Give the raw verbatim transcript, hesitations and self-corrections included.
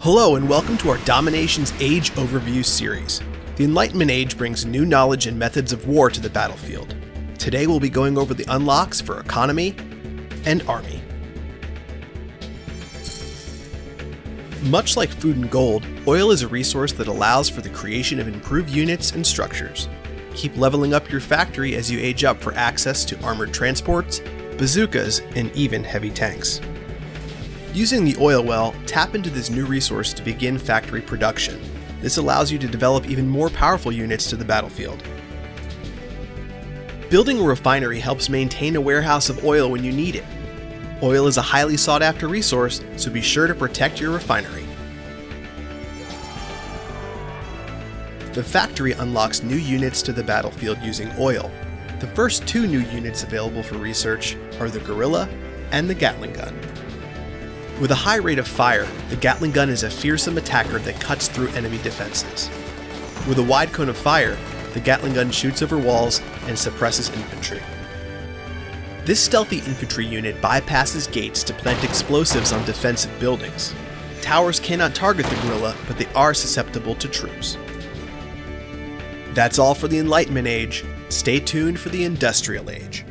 Hello and welcome to our DomiNations Age Overview series. The Enlightenment Age brings new knowledge and methods of war to the battlefield. Today we'll be going over the unlocks for economy and army. Much like food and gold, oil is a resource that allows for the creation of improved units and structures. Keep leveling up your factory as you age up for access to armored transports, bazookas, and even heavy tanks. Using the oil well, tap into this new resource to begin factory production. This allows you to develop even more powerful units to the battlefield. Building a refinery helps maintain a warehouse of oil when you need it. Oil is a highly sought-after resource, so be sure to protect your refinery. The factory unlocks new units to the battlefield using oil. The first two new units available for research are the Gorilla and the Gatling Gun. With a high rate of fire, the Gatling Gun is a fearsome attacker that cuts through enemy defenses. With a wide cone of fire, the Gatling Gun shoots over walls and suppresses infantry. This stealthy infantry unit bypasses gates to plant explosives on defensive buildings. Towers cannot target the Gorilla, but they are susceptible to troops. That's all for the Enlightenment Age. Stay tuned for the Industrial Age.